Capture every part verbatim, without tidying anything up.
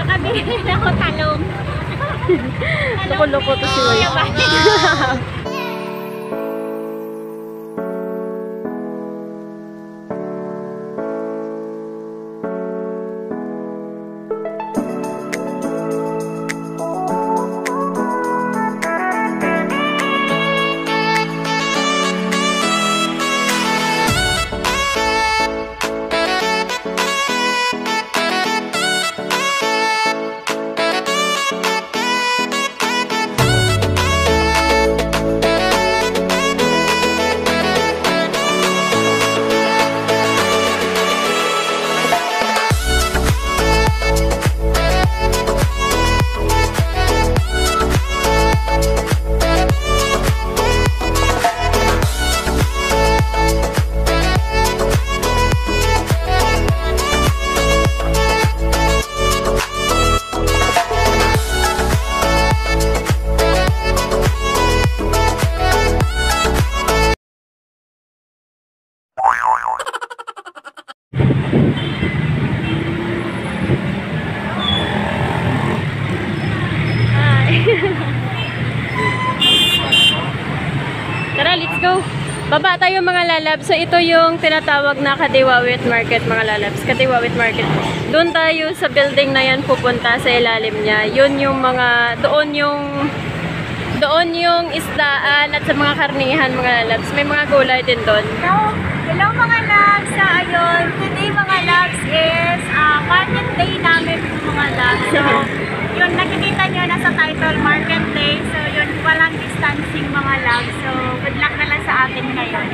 Nakabili na ako talong. Loko-loko to si Way. Tara, let's go. Baba tayo mga lalabs. So ito yung tinatawag na Kadiwa Wet Market mga lalabs. Kadiwa Wet Market. Doon tayo sa building na yan pupunta sa ilalim niya. Yun yung mga doon yung doon yung isdaan at sa mga karnihan mga lalabs. May mga gulay din doon. Hello, hello mga lalabs. Sa ayon, today mga lalabs is uh, market day namin mga lalabs. So yun, nakikita nyo na sa title market day. So yun, walang distancing mga lalabs. So good luck na lang sa atin ngayon.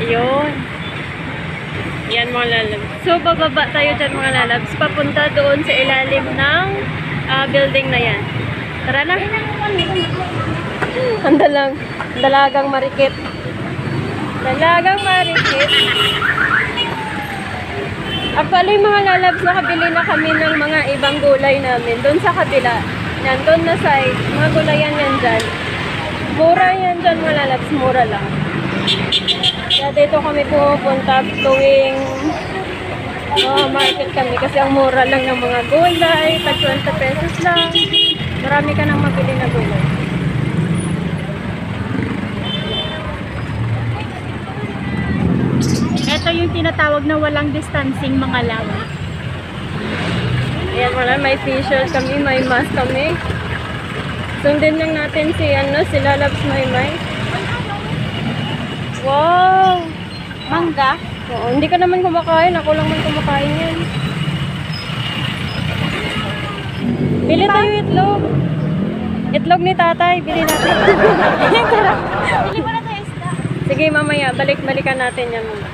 Ayun. Yan mga lalabs. So bababa tayo dyan mga lalabs. Papunta doon sa ilalim ng uh, building na yan. Tara na. Handa lang. Dalagang marikit. Dalagang marikit. Actually mga lalabs, nakabili na kami ng mga ibang gulay namin. Doon sa kabila. Yan, doon na side. Mga gulayan yan dyan. Mura yan dyan mga lalabs. Mura lang. Kaya dito kami pupunta tuwing oh, market kami. Kasi ang mura lang ng mga gulay. Tag twenty pesos lang. Marami ka nang mabili na gulay. Ito yung tinatawag na walang distancing mga lawa. Ayan wala, may t-shirt kami, may mask kami. Sundin lang natin si ano, si Lalabs Maymay. Wow! Mangga? Oo, hindi ka naman kumakain, ako lang man kumakain yan. Bili tayo itlog. Itlog ni tatay, bili natin. Bili mo na tayo isda. Sige mamaya, balik-balikan natin yan muna.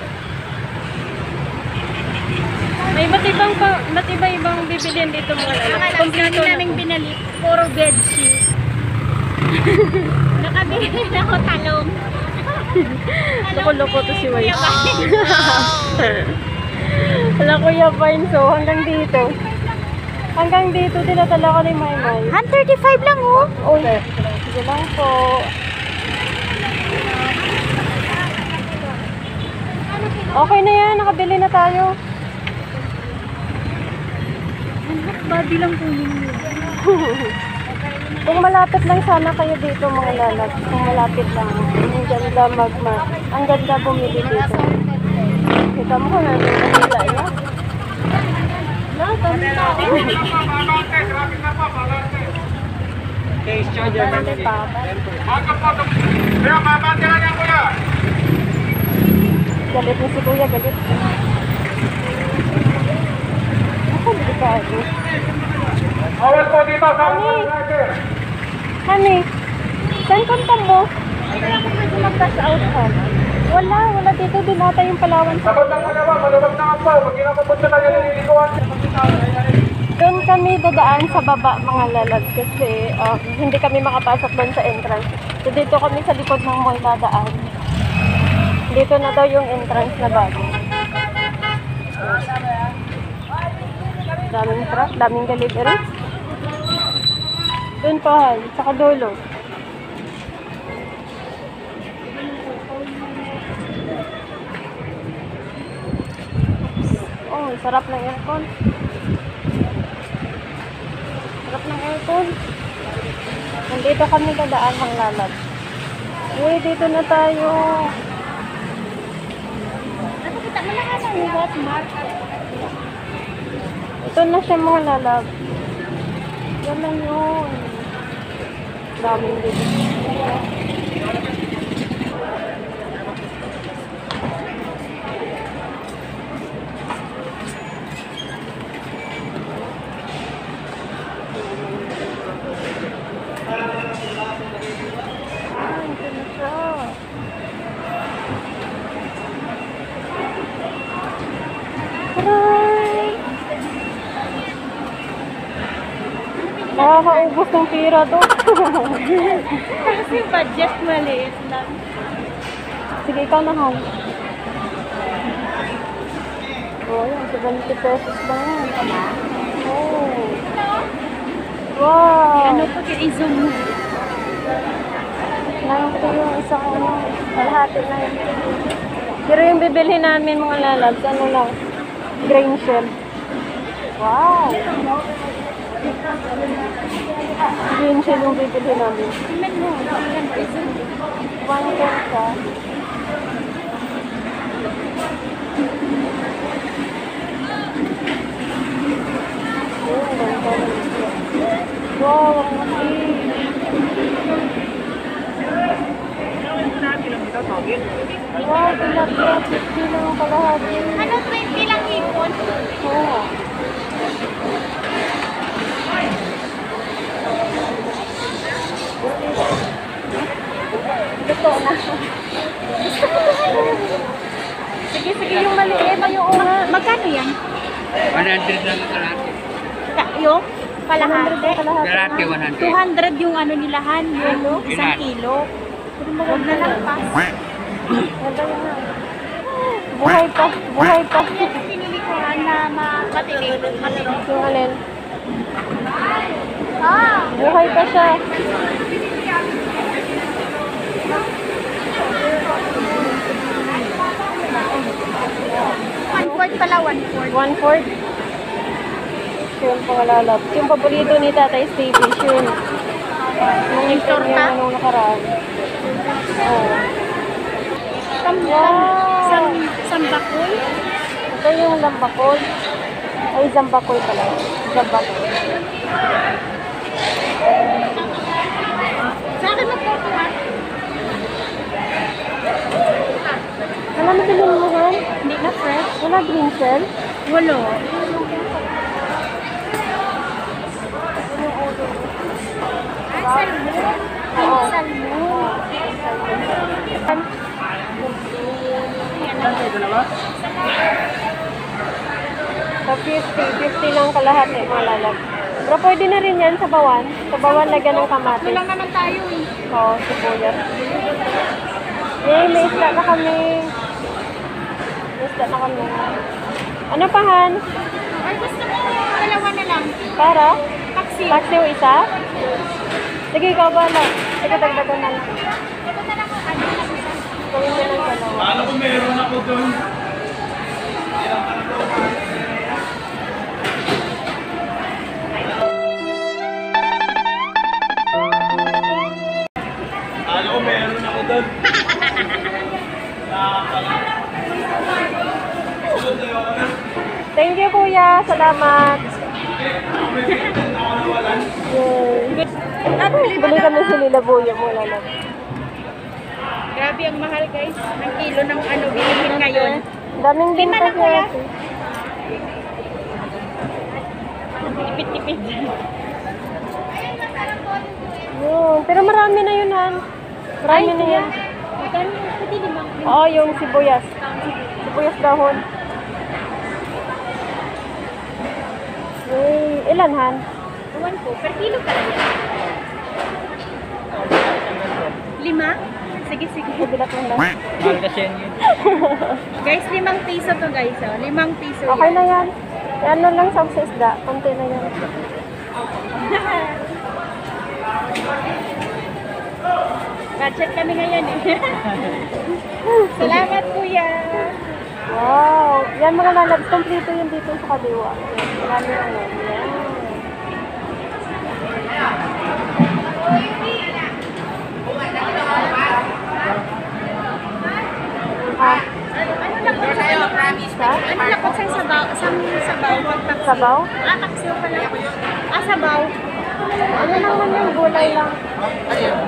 May iba't ibang, iba't ibang bibilihan dito mga lalabs. Kompleto na. Namin binalik, puro bedsheet. Nakabili na ako talong. Loko-loko to si Way. Hala Kuya Pine, so hanggang dito. Hanggang dito, tinatala ko ni Maymay. one thirty-five lang oh. Uy, sige lang po. Okay na yan, nakabili na tayo. Body lang po yun. Kung malapit lang sana kayo dito mga lalabs. Kung malapit lang. Ang ganda magma. Ang ganda bumili dito. Kita mo ko na rin ang ganda yun. Case charger na din. Galit na si Kuya, galit. Ako, hindi ka ako. Awal po dito, saan po ang driver? Honey, saan punta mo? Hindi ako pwede mag-cash out ka. Wala, wala dito din ata yung Palawan. Sabot ang kalawa, malabag na ako. Pag ginapapunta tayo, nililikuan. Doon kami dadaan sa baba mga lalabs kasi uh, hindi kami makapasok doon sa entrance. So dito kami sa likod ng mall dadaan. Dito na daw yung entrance na bago. Daming truck, daming delivery. Doon pa, saka dulo. Oh, Oh, sarap ng aircon. Sarap ng aircon. Nandito kami dadaan ng lalad. Uy, dito na tayo. Ito na siya mga lalab. Ganun yun. Daming dito. Nakakaubos ng pira to. Kasi budget maliit lang. Sige, ikaw na hon. Oh, yan. seventy pesos ba yan? Oh. Wow. Ano po i-zoom mo? Ngayon ko yung isang ano. Malahati na yun. Pero yung bibilhin namin mga lalabs, ano lang? Grain shell. Wow. Green shell yung bibili namin. One cent ka. Wow, ang masin. Wow, tilapia. fifty lang ang kalahati. Ano, twenty lang hipon? Oo. Ito na. Sige, sige, yung maliit pa yung una. Magkano yan? one hundred lang kalahati. Yung kalahati? Kalahati, one hundred. two hundred yung ano nilahan, yung isang kilo. Huwag na lang pa. Buhay pa, buhay pa. Yan yung pinilikuhan na matilig. Matilig yung alin. Ah, buhay pa siya. one fourth pala, one fourth. one fourth? Yung pangalalap. Yung paborito ni Tatay Stavis, yun. Yung torta? Yung nakaraan. Oo. Sambakol? Ito yung lambakol. Ay, zambakol pala. Zambakol. Saan magkukuha? Wala na bilunuhan? Hindi na fresh? Wala green shell? Wala. Ah, salmon? Oo. Salmon. So, fifty. fifty lang kalahat eh, malalag. Pero pwede na rin yan sa bawan. Sa bawan lagyan ng kamatis. Wala naman tayo eh. Oo, sibuyas. Yay, may isla na kami. May isla na kami. Ano pa, Han? Ay, gusto ko dalawa na lang. Para? Paksiw. Paksiw isa? Sige, ikaw ba lang. Sige, dagdagan na lang. Ito na lang ang ano na isa. Gawin na lang dalawa. Paano kung meron ako doon? Paano kung meron ako doon? Thank you, Kuya. Salamat. Bili kami sa Lilabuya mo na lang. Grabe ang mahal, guys. Ang kilo ng ano bilhin ngayon. Daming din pa siya. Tipid-tipid. Pero marami na yun, Han. Marami na yun. Oo, yung sibuyas. Sibuyas dahon. Uy, ilan, Han? Uwan ko. Per kilo ka lang yan. Lima? Sige, sige. Bilat lang lang. Guys, limang piso to, guys. Oh. Limang piso yan. Okay na yan. Ano lang sa isda. Konti na yan. Budget kami ngayon eh. Salamat, Kuya. Wow! Yan mga lalabs, kompleto yung dito sa Kadiwa. Marami lang yan. Ano na po sa'yo sabaw? Sabaw? Sabaw? Ah, taksiyo pala. Ah, sabaw. Ano naman yung gulay lang?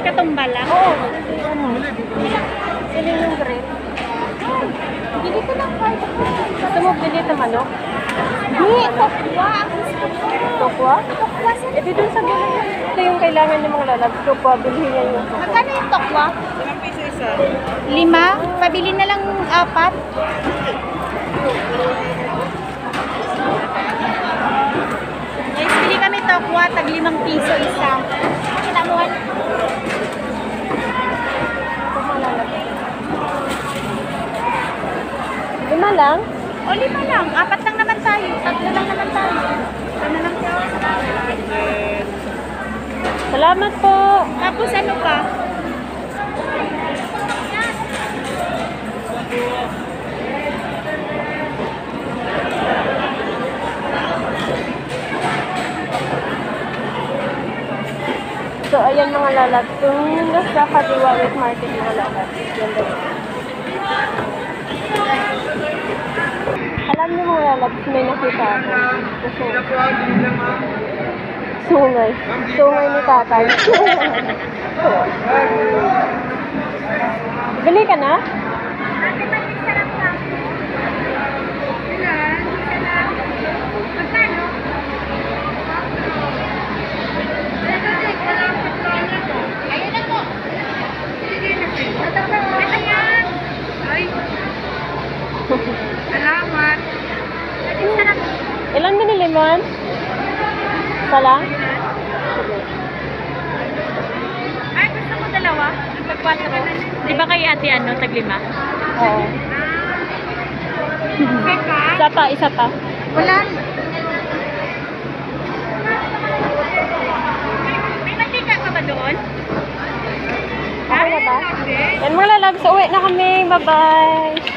Katumbal lang? Oo. Siling yung grape. Bili ko lang pa. Gusto mo bili ito manok? Hindi. Tokwa. Tokwa? Tokwa. E di dun sa gulay. Ito yung kailangan ng mga lalabs. Tokwa. Bilhin niya yung tokwa. Magkano yung tokwa? Limang piso isa. Lima? Pabili na lang apat? Guys, bili kami tokwa, tag limang piso isa. Kita mo han? Lima lang? O lima lang, apat lang naman tayo, tatlo lang naman tayo. Ano lang tayo? Salamat po. Tapos ano pa? So, ayan mga lalabs. Yung nasa Kadiwa Wet Market mga lalabs. Alam niyo mga lalabs, may nakita ako. So, sungay. Sungay ni tatay. Bili ka na? Salamat. Ilan binili mo? Isa lang? Ay, gusto mo dalawa? Di ba kay ate ano, taglima? Oo. Isa pa, isa pa. Wala. May matika ka ba doon? Okay na ba? Yan mga lalabs, uwi na kami. Bye-bye.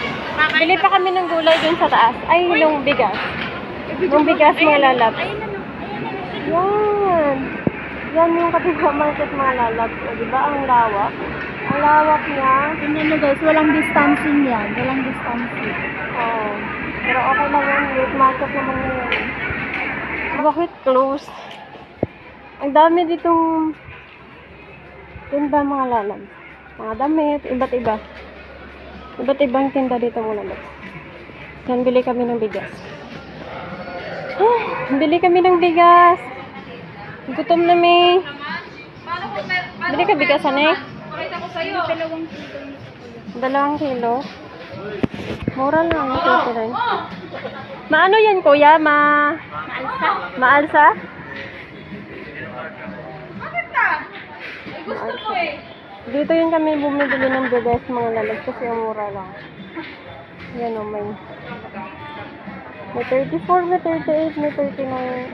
Bili pa kami ng gulay dun sa taas. Ay, yung bigas. Yung bigas mga lalabs. Yan. Yan yung Kadiwa Market mga lalabs. O, diba? Ang lawak. Ang lawak niya. Ganyan na guys. Walang distancing yan. Walang distancing. Oo. Pero okay lang yan. Wet market naman yun. Bakit close? Ang dami ditong... Yun ba mga lalabs? Mga damit. Iba't iba. Iba't ibang tinda dito muna. Yan, bili kami ng bigas. Oh, bili kami ng bigas. Gutom na may. Bili ka bigas, ane? Dalawang kilo. Mura lang. Maano yan, kuya? Ma... Maalsa? Maalsa? Gusto ko eh. Dito yun kami bumibili ng bigas mga lalabs kasi ang mura lang. Yan o, may may thirty-four, may thirty-eight, may thirty-nine, ayan.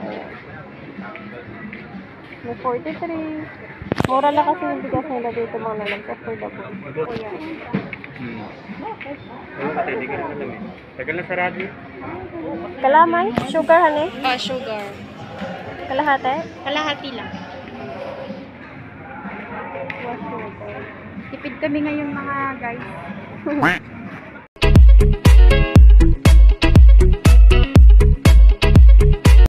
May forty-three. Mura lang kasi yung bigas nila dito mga lalabs. Affordable. O yan. Tagal na sarado yun. Kalamay? Sugar, honey? Ah, sugar. Kalahati? Kalahati lang. Tipid kami ngayong mga guys.